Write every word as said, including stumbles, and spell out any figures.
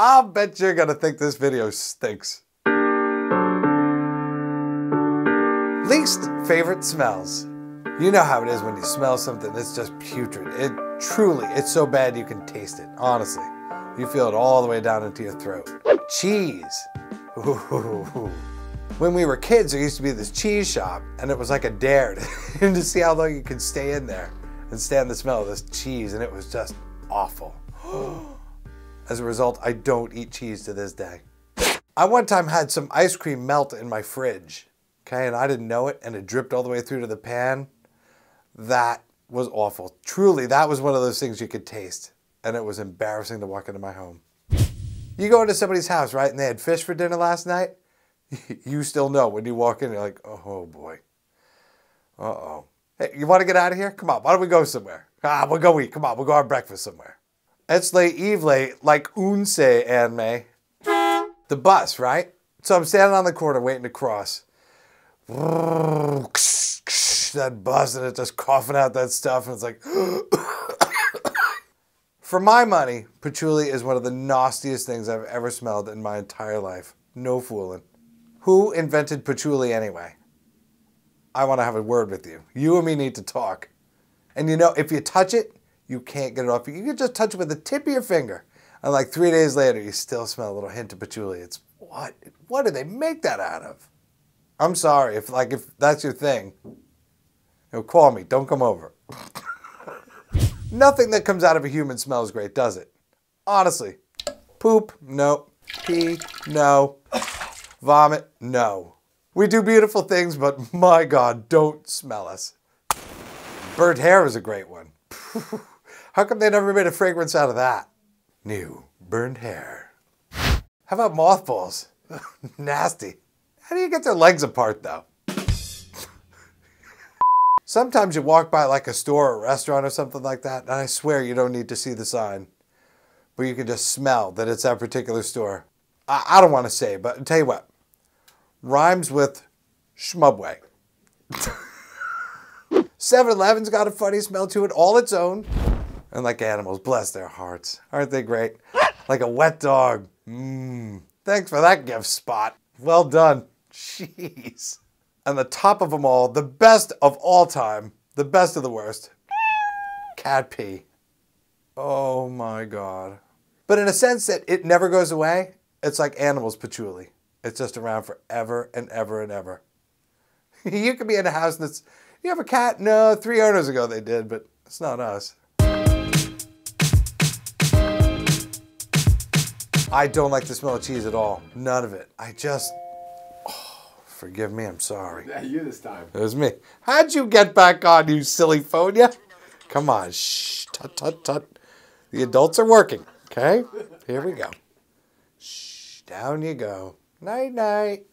I'll bet you're gonna think this video stinks. Least favorite smells. You know how it is when you smell something that's just putrid. It truly, it's so bad you can taste it, honestly. You feel it all the way down into your throat. Cheese. Ooh. When we were kids, there used to be this cheese shop, and it was like a dare to, to see how long you could stay in there and stand the smell of this cheese, and it was just awful. As a result, I don't eat cheese to this day. I one time had some ice cream melt in my fridge, okay, and I didn't know it, and it dripped all the way through to the pan. That was awful. Truly, that was one of those things you could taste, and it was embarrassing to walk into my home. You go into somebody's house, right, and they had fish for dinner last night? You still know when you walk in, you're like, oh boy, uh-oh. Hey, you want to get out of here? Come on, why don't we go somewhere? Ah, we'll go eat, come on, we'll go have breakfast somewhere. It's late evening, like unse anime. The bus, right? So I'm standing on the corner waiting to cross. That bus, and it's just coughing out that stuff, and it's like. For my money, patchouli is one of the nastiest things I've ever smelled in my entire life. No fooling. Who invented patchouli anyway? I want to have a word with you. You and me need to talk. And you know, if you touch it, you can't get it off. You can just touch it with the tip of your finger. And like three days later, you still smell a little hint of patchouli. It's, what? What do they make that out of? I'm sorry, if like, if that's your thing, you know, call me, don't come over. Nothing that comes out of a human smells great, does it? Honestly. Poop, no. Pee, no. Vomit, no. We do beautiful things, but my God, don't smell us. Burnt hair is a great one. How come they never made a fragrance out of that? New burnt hair. How about mothballs? Nasty. How do you get their legs apart though? Sometimes you walk by like a store or a restaurant or something like that, and I swear you don't need to see the sign, but you can just smell that it's that particular store. I don't want to say, but I'll tell you what, rhymes with schmubway. seven eleven's got a funny smell to it all its own. And like animals, bless their hearts. Aren't they great? Like a wet dog. Mmm. Thanks for that gift spot. Well done. Jeez. And the top of them all, the best of all time, the best of the worst, cat pee. Oh my God. But in a sense that it never goes away. It's like animals' patchouli. It's just around forever and ever and ever. You could be in a house that's, you have a cat? No, three owners ago they did, but it's not us. I don't like the smell of cheese at all. None of it. I just, oh, forgive me, I'm sorry. Yeah, you this time. It was me. How'd you get back on, you silly phone, yeah? Come on, shh, tut, tut, tut. The adults are working, okay? Here we go. Shh, down you go. Night, night.